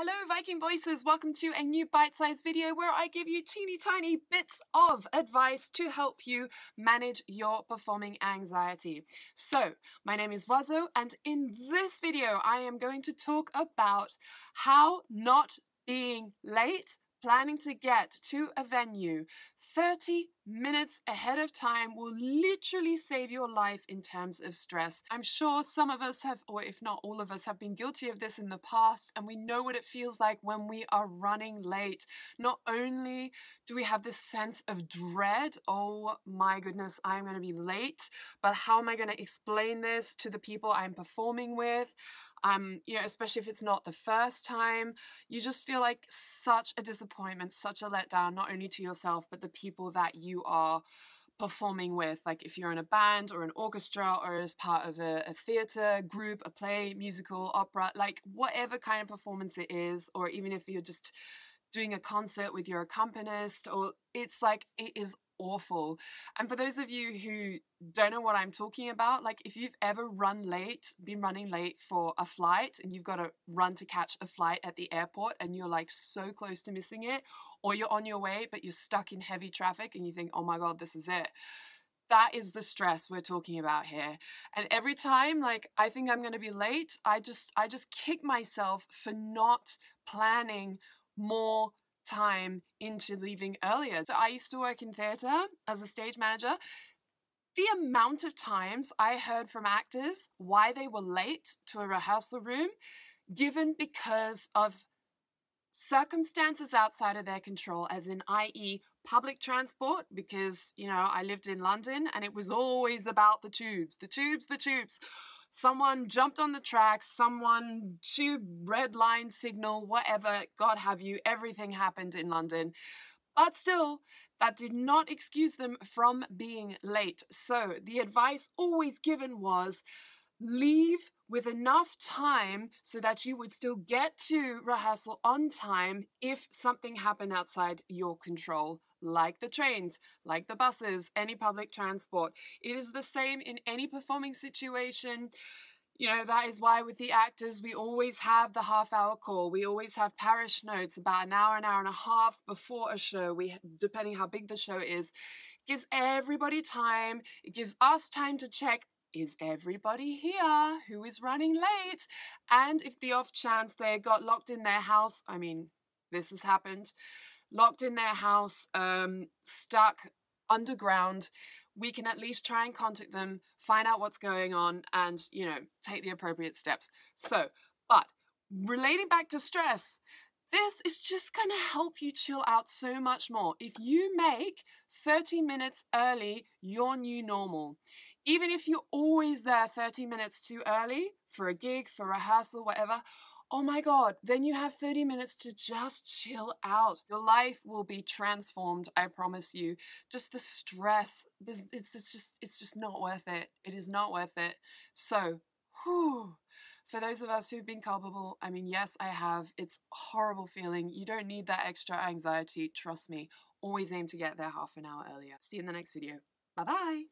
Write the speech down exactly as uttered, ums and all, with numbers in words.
Hello Viking Voices, welcome to a new bite-sized video where I give you teeny tiny bits of advice to help you manage your performing anxiety. So, my name is Voiseau and in this video I am going to talk about how not being late, planning to get to a venue thirty minutes ahead of time will literally save your life in terms of stress. I'm sure some of us have, or if not all of us, have been guilty of this in the past, and we know what it feels like when we are running late. Not only do we have this sense of dread, oh my goodness, I'm going to be late, but how am I going to explain this to the people I'm performing with? Um, you know, especially if it's not the first time, you just feel like such a disappointment, such a letdown, not only to yourself, but the people that you are performing with. Like if you're in a band or an orchestra or as part of a, a theater group, a play, musical, opera, like whatever kind of performance it is, or even if you're just doing a concert with your accompanist, or it's like, it is awful. And for those of you who don't know what I'm talking about, like if you've ever run late, been running late for a flight and you've got to run to catch a flight at the airport and you're like so close to missing it, or you're on your way but you're stuck in heavy traffic and you think, oh my god, this is it. That is the stress we're talking about here. And every time, like, I think I'm going to be late, I just, I just kick myself for not planning more time into leaving earlier. So I used to work in theatre as a stage manager. The amount of times I heard from actors why they were late to a rehearsal room, given because of circumstances outside of their control, as in, i e public transport, because, you know, I lived in London and it was always about the tubes, the tubes, the tubes. Someone jumped on the tracks, someone tube, red line signal, whatever, God have you, everything happened in London. But still, that did not excuse them from being late. So the advice always given was leave with enough time so that you would still get to rehearsal on time if something happened outside your control, like the trains, like the buses, any public transport. It is the same in any performing situation. You know, that is why with the actors, we always have the half hour call. We always have parish notes about an hour, an hour and a half before a show, we, depending how big the show is. It gives everybody time. It gives us time to check, is everybody here who is running late? And if the off chance they got locked in their house, I mean, this has happened, locked in their house, um, stuck underground, we can at least try and contact them, find out what's going on, and, you know, take the appropriate steps. So, but relating back to stress, this is just going to help you chill out so much more. If you make thirty minutes early your new normal, even if you're always there thirty minutes too early for a gig, for rehearsal, whatever, oh my god, then you have thirty minutes to just chill out. Your life will be transformed, I promise you. Just the stress, this, it's, it's, just, it's just not worth it. It is not worth it. So, whew. For those of us who've been culpable, I mean, yes, I have. It's a horrible feeling. You don't need that extra anxiety, trust me. Always aim to get there half an hour earlier. See you in the next video. Bye-bye.